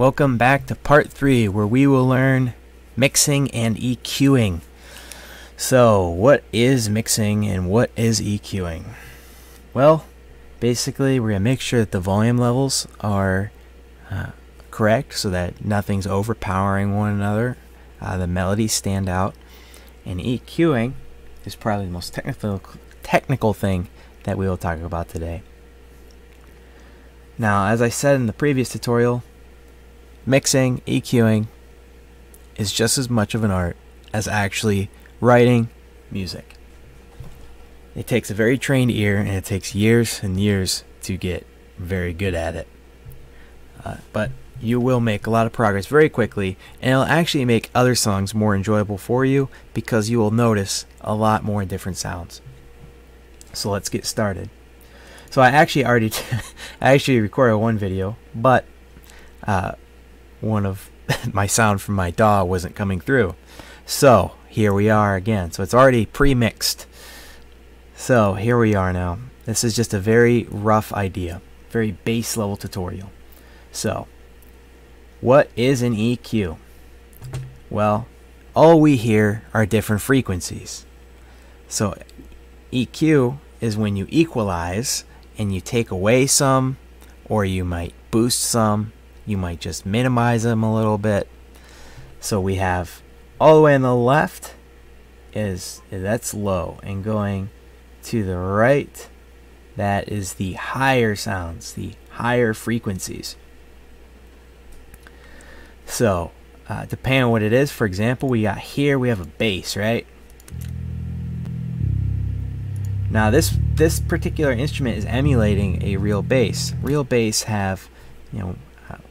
Welcome back to part 3, where we will learn mixing and EQing. So what is mixing and what is EQing? Well, basically we're going to make sure that the volume levels are correct so that nothing's overpowering one another, the melodies stand out. And EQing is probably the most technical thing that we will talk about today. Now, as I said in the previous tutorial, mixing, EQing is just as much of an art as actually writing music. It takes a very trained ear, and it takes years and years to get very good at it. But you will make a lot of progress very quickly, and it'll actually make other songs more enjoyable for you because you will notice a lot more different sounds. So let's get started. So I actually already I actually recorded one video, but one of my sound from my DAW wasn't coming through, so here we are again. So it's already pre-mixed. So here we are now. This is just a very rough idea, very base level tutorial. So what is an EQ? Well, all we hear are different frequencies. So EQ is when you equalize and you take away some, or you might boost some. You might just minimize them a little bit. So we have all the way on the left that's low, and going to the right, that is the higher sounds, the higher frequencies. So depending on what it is, for example, we got here, we have a bass, right? Now this particular instrument is emulating a real bass. Real bass have, you know,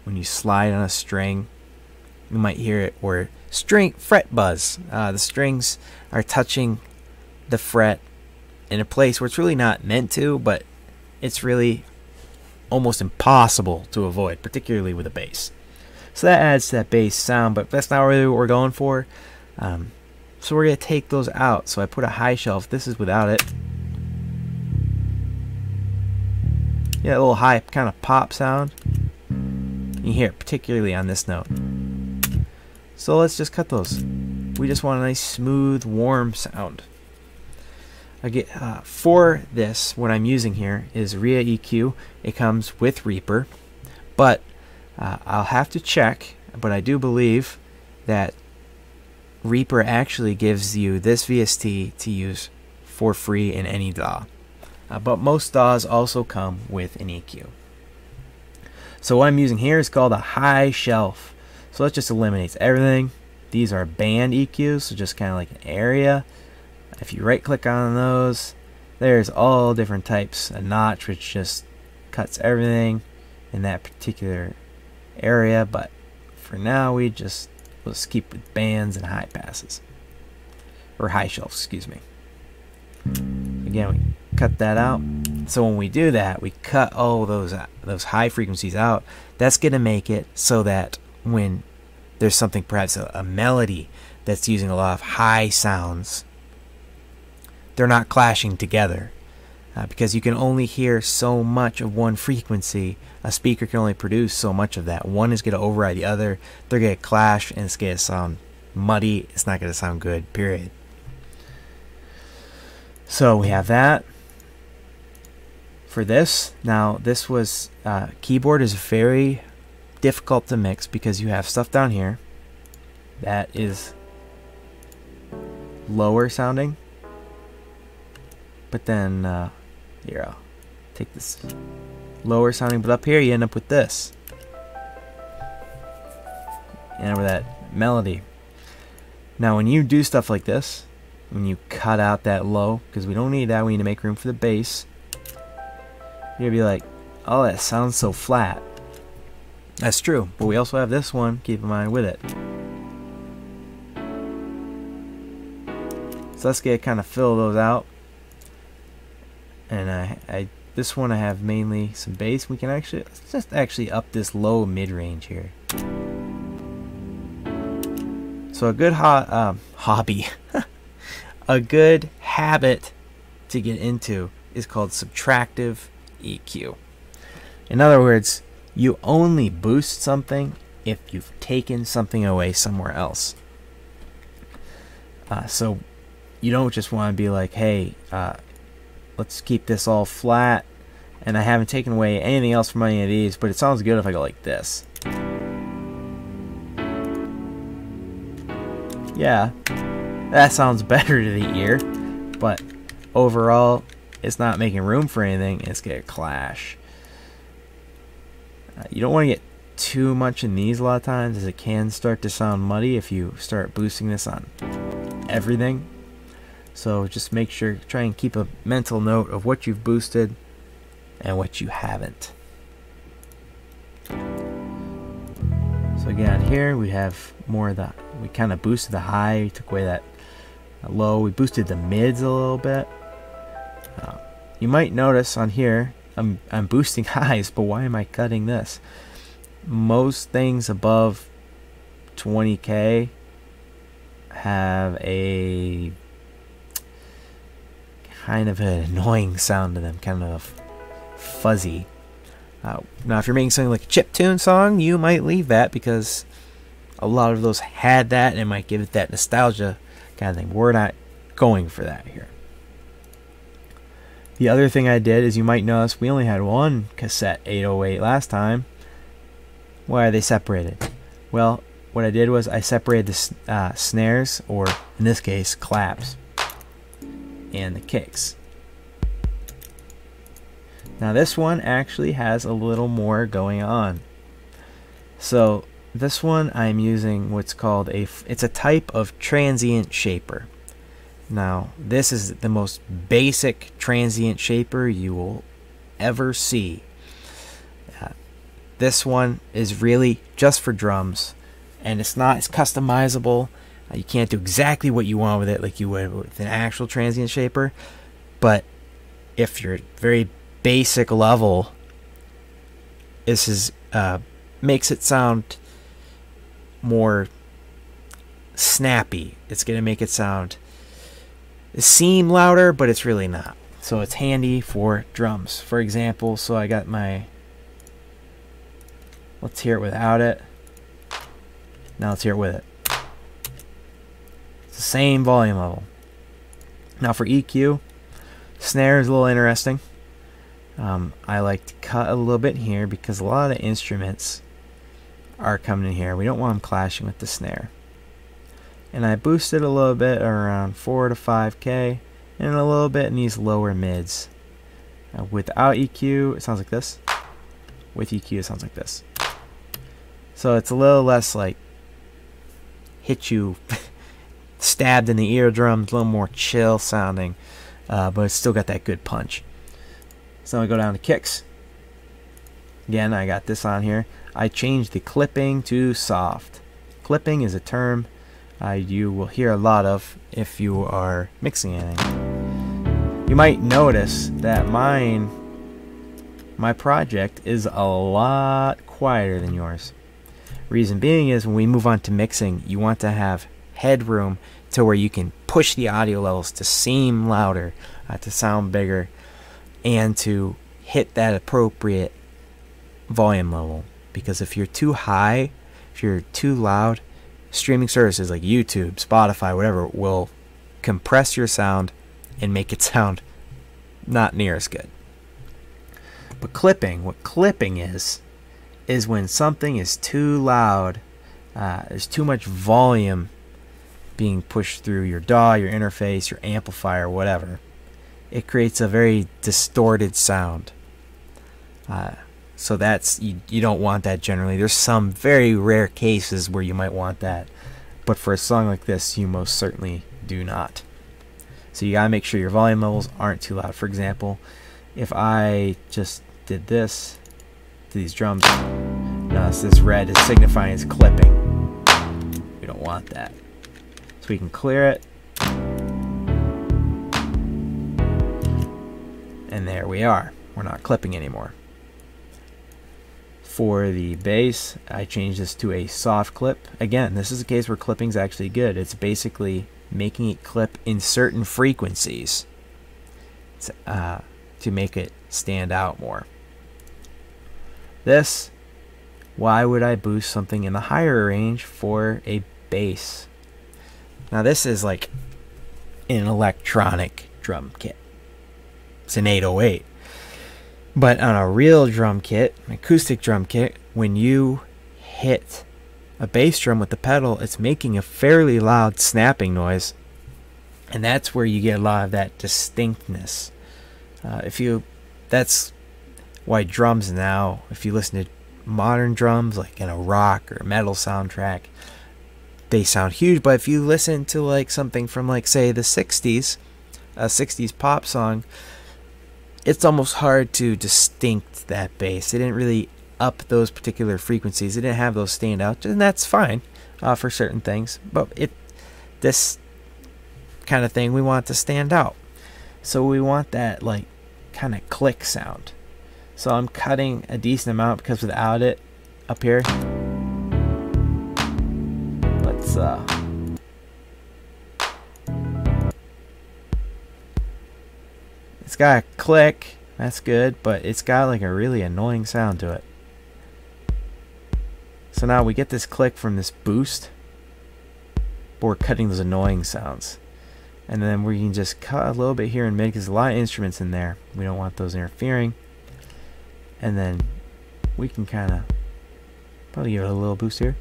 when you slide on a string, you might hear it, or string fret buzz. The strings are touching the fret in a place where it's really not meant to, but it's really almost impossible to avoid, particularly with a bass. So that adds to that bass sound, but that's not really what we're going for. So we're going to take those out. So I put a high shelf. This is without it. Yeah, a little high kind of pop sound. You hear it particularly on this note. So let's just cut those. We just want a nice smooth warm sound. Again, for this, what I'm using here is ReaEQ. It comes with Reaper, but I'll have to check, but I do believe that Reaper actually gives you this VST to use for free in any DAW, but most DAWs also come with an EQ. So what I'm using here is called a high shelf. So that just eliminates everything. These are band EQs, so just kind of like an area. If you right click on those, there's all different types. A notch, which just cuts everything in that particular area. But for now, let's keep with bands and high passes. Or high shelves, excuse me. Again, we cut that out. So when we do that, we cut all those high frequencies out. That's going to make it so that when there's something, perhaps a melody that's using a lot of high sounds, they're not clashing together, because you can only hear so much of one frequency. A speaker can only produce so much of that. One is going to override the other. They're going to clash, and it's going to sound muddy. It's not going to sound good, period. So we have that. For this, now this was, keyboard is very difficult to mix because you have stuff down here that is lower sounding, but then here, I'll take this lower sounding, but up here you end up with this, and with that melody. Now when you do stuff like this, when you cut out that low, because we don't need that, we need to make room for the bass. You'll be like, oh, that sounds so flat. That's true, but we also have this one, keep in mind, with it. So let's get kind of fill those out. And this one I have mainly some bass. We can actually, let's just actually up this low mid-range here. So a good habit to get into is called subtractive EQ. In other words, you only boost something if you've taken something away somewhere else. So you don't just want to be like, hey, let's keep this all flat, and I haven't taken away anything else from any of these, but it sounds good if I go like this. Yeah, that sounds better to the ear, but overall, it's not making room for anything. It's going to clash. You don't want to get too much in these a lot of times, as it can start to sound muddy if you start boosting this on everything. So just make sure, try and keep a mental note of what you've boosted and what you haven't. So again, here we have more of that. We kind of boosted the high, we took away that low, we boosted the mids a little bit. You might notice on here, I'm boosting highs, but why am I cutting this? Most things above 20K have a kind of an annoying sound to them, kind of fuzzy. Now if you're making something like a chiptune song, you might leave that, because a lot of those had that, and it might give it that nostalgia kind of thing. We're not going for that here. The other thing I did is, you might notice we only had one cassette 808 last time. Why are they separated? Well, what I did was I separated the snares, or in this case claps, and the kicks. Now this one actually has a little more going on. So this one I'm using what's called it's a type of transient shaper. Now, this is the most basic transient shaper you will ever see. This one is really just for drums, and it's customizable. You can't do exactly what you want with it like you would with an actual transient shaper, but if you're at very basic level, this is makes it sound more snappy. It's going to make it sound seem louder, but it's really not. So it's handy for drums, for example. So I got my, let's hear it without it. Now let's hear it with it. It's the same volume level. Now for EQ, snare is a little interesting. I like to cut a little bit here, because a lot of the instruments are coming in here. We don't want them clashing with the snare. And I boosted a little bit around 4 to 5K, and a little bit in these lower mids. Now, without EQ, it sounds like this. With EQ, it sounds like this. So it's a little less like hit you stabbed in the eardrums, a little more chill sounding, but it's still got that good punch. So I go down to kicks. Again, I got this on here. I changed the clipping to soft. Clipping is a term you will hear a lot of if you are mixing anything. You might notice that my project is a lot quieter than yours. Reason being is, when we move on to mixing, you want to have headroom to where you can push the audio levels to seem louder, to sound bigger, and to hit that appropriate volume level. Because if you're too high, if you're too loud, streaming services like YouTube, Spotify, whatever, will compress your sound and make it sound not near as good. But clipping, what clipping is when something is too loud, there's too much volume being pushed through your DAW, your interface, your amplifier, whatever. It creates a very distorted sound. So that's, you don't want that generally. There's some very rare cases where you might want that, but for a song like this, you most certainly do not. So you gotta make sure your volume levels aren't too loud. For example, if I just did this to these drums, notice this red is signifying it's clipping. We don't want that. So we can clear it. And there we are. We're not clipping anymore. For the bass, I changed this to a soft clip. Again, this is a case where clipping's actually good. It's basically making it clip in certain frequencies to make it stand out more. This why would I boost something in the higher range for a bass? Now this is like an electronic drum kit. It's an 808. But on a real drum kit, an acoustic drum kit, when you hit a bass drum with the pedal, it's making a fairly loud snapping noise. And that's where you get a lot of that distinctness. That's why drums now, if you listen to modern drums, like in a rock or metal soundtrack, they sound huge. But if you listen to like something from like, say, the 60s, a 60s pop song, it's almost hard to distinct that bass. They didn't really up those particular frequencies. They didn't have those stand out, and that's fine for certain things. But this kind of thing, we want to stand out. So we want that like kind of click sound. So I'm cutting a decent amount because without it up here, let's it's got a click, that's good, but it's got like a really annoying sound to it. So now we get this click from this boost, but we're cutting those annoying sounds. And then we can just cut a little bit here in mid because there's a lot of instruments in there. We don't want those interfering. And then we can kind of probably give it a little boost here.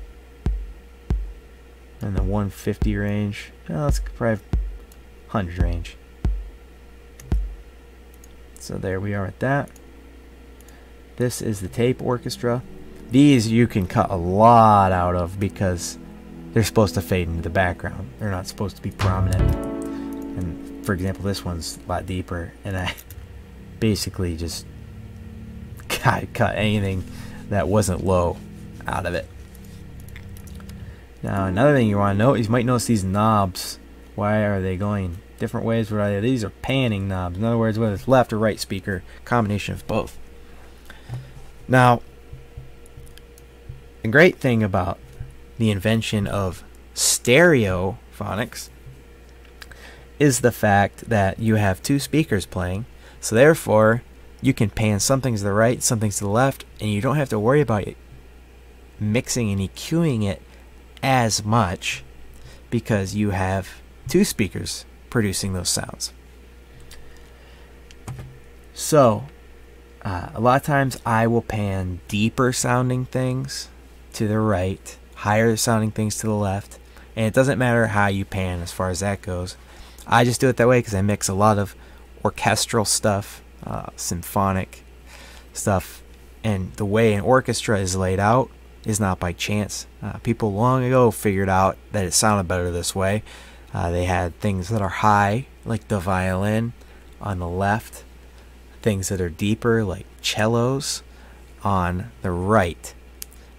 In the 150 range. Oh, that's probably 100 range. So there we are at that. This is the tape orchestra. These you can cut a lot out of because they're supposed to fade into the background. They're not supposed to be prominent. And for example, this one's a lot deeper, and I basically just cut anything that wasn't low out of it. Now another thing you want to note is you might notice these knobs. Why are they going different ways? These are panning knobs. In other words, whether it's left or right speaker, combination of both. Now the great thing about the invention of stereophonics is the fact that you have two speakers playing, so therefore you can pan something to the right, something to the left, and you don't have to worry about it mixing and EQing it as much because you have two speakers producing those sounds. So a lot of times I will pan deeper sounding things to the right, higher sounding things to the left, and it doesn't matter how you pan as far as that goes. I just do it that way because I mix a lot of orchestral stuff, symphonic stuff, and the way an orchestra is laid out is not by chance. People long ago figured out that it sounded better this way. They had things that are high, like the violin, on the left, things that are deeper, like cellos, on the right,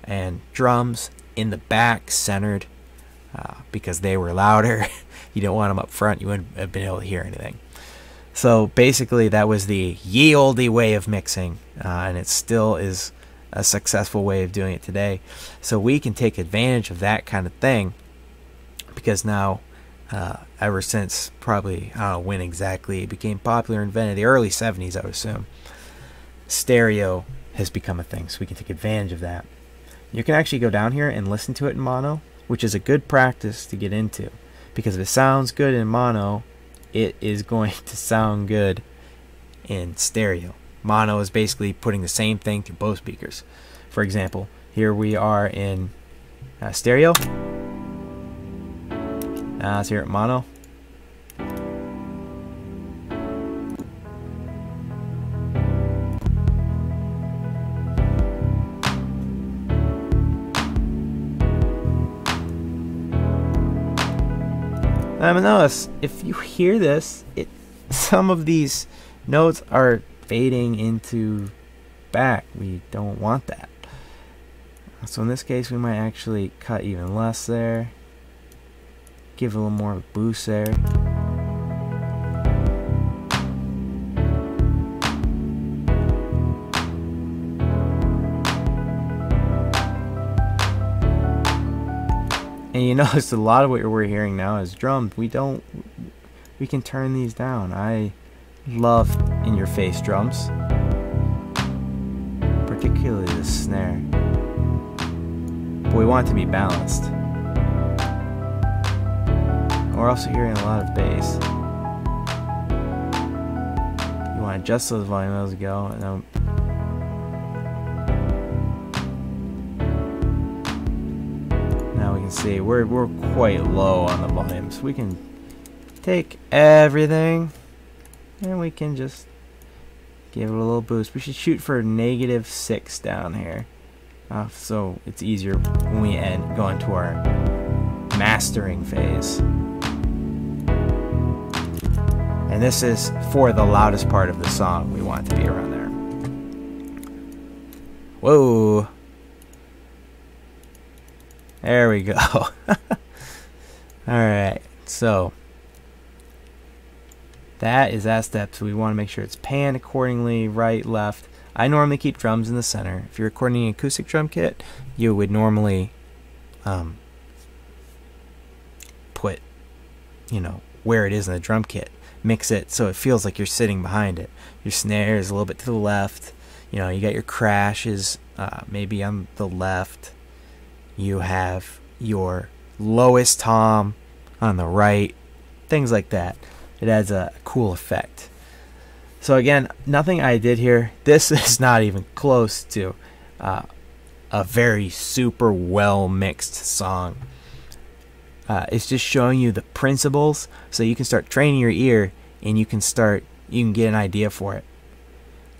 and drums in the back, centered, because they were louder. You don't want them up front, you wouldn't have been able to hear anything. So basically that was the ye olde way of mixing, and it still is a successful way of doing it today. So we can take advantage of that kind of thing because now ever since probably, I don't know when exactly it became popular, invented the early 70s I would assume, stereo has become a thing, so we can take advantage of that. You can actually go down here and listen to it in mono, which is a good practice to get into. Because if it sounds good in mono, it is going to sound good in stereo. Mono is basically putting the same thing through both speakers. For example, here we are in stereo. Now let's hear it mono. Notice if you hear this, some of these notes are fading into back. We don't want that. So in this case, we might actually cut even less there. Give a little more of a boost there. And you notice a lot of what we're hearing now is drums. We can turn these down. I love in-your-face drums, particularly the snare. but we want it to be balanced. And we're also hearing a lot of bass. You want to adjust those volume as we go, and then see we're quite low on the volume, so we can take everything and we can just give it a little boost. We should shoot for -6 down here, so it's easier when we go into our mastering phase. And this is for the loudest part of the song. We want it to be around there. Whoa. There we go. Alright, so that is that step, so we want to make sure it's panned accordingly, right, left. I normally keep drums in the center. If you're recording an acoustic drum kit, you would normally put, you know, where it is in the drum kit. Mix it so it feels like you're sitting behind it. Your snare is a little bit to the left. You know, you got your crashes maybe on the left. You have your lowest tom on the right, things like that. It adds a cool effect. So again, nothing I did here. This is not even close to a very super well mixed song. It's just showing you the principles so you can start training your ear and you can get an idea for it.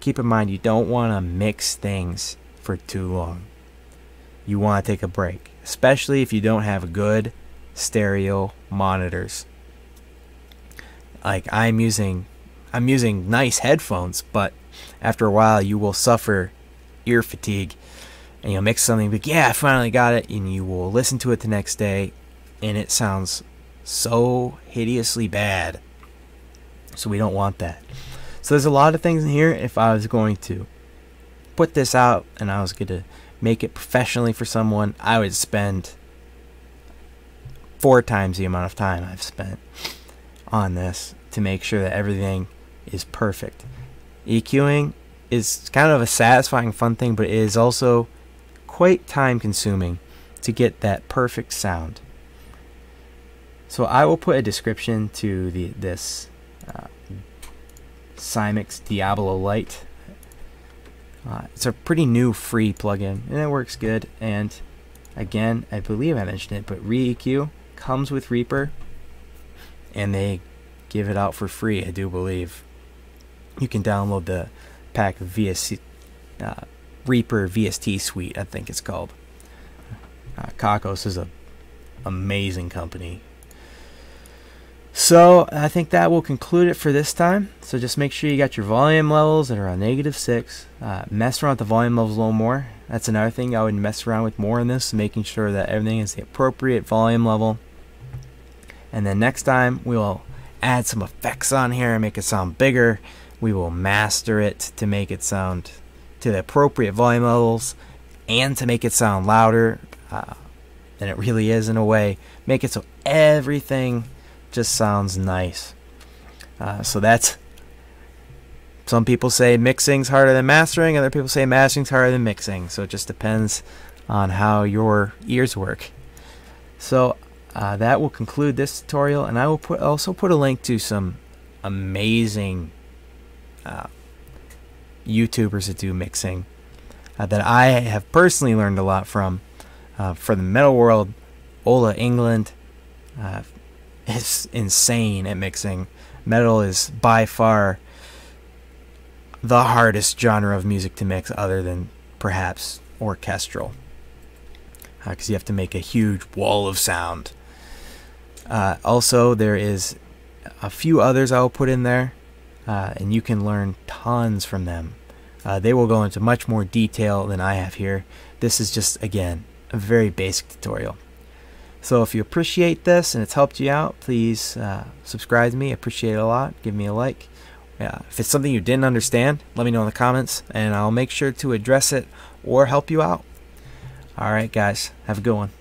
Keep in mind, you don't want to mix things for too long. You want to take a break, especially if you don't have good stereo monitors. Like I'm using nice headphones, but after a while you will suffer ear fatigue, and you'll mix something like, yeah, I finally got it, and you will listen to it the next day and it sounds so hideously bad. So we don't want that. So there's a lot of things in here. If I was going to put this out and I was going to make it professionally for someone, I would spend 4 times the amount of time I've spent on this to make sure that everything is perfect. EQing is kind of a satisfying, fun thing, but it is also quite time consuming to get that perfect sound. So I will put a description to this Cymatics Diablo Lite. It's a pretty new free plugin, and it works good. And again, I believe I mentioned it, but ReaEQ comes with Reaper, and they give it out for free, I do believe. You can download the pack of VST, Reaper VST suite, I think it's called. Kakos is an amazing company. So I think that will conclude it for this time. So just make sure you got your volume levels that are on -6. Mess around with the volume levels a little more. That's another thing I would mess around with more in this, making sure that everything is the appropriate volume level. And then next time we will add some effects on here and make it sound bigger. We will master it to make it sound to the appropriate volume levels and to make it sound louder than it really is in a way. Make it so everything just sounds nice. So that's, some people say mixing's harder than mastering, other people say mastering's harder than mixing, so it just depends on how your ears work. So that will conclude this tutorial, and I will also put a link to some amazing YouTubers that do mixing that I have personally learned a lot from. For the metal world, Ola Englund is insane at mixing. Metal is by far the hardest genre of music to mix, other than perhaps orchestral, because you have to make a huge wall of sound. Also, there is a few others I'll put in there, and you can learn tons from them. They will go into much more detail than I have here. This is just, again, a very basic tutorial. So if you appreciate this and it's helped you out, please subscribe to me. I appreciate it a lot. Give me a like. If it's something you didn't understand, let me know in the comments, and I'll make sure to address it or help you out. All right, guys. Have a good one.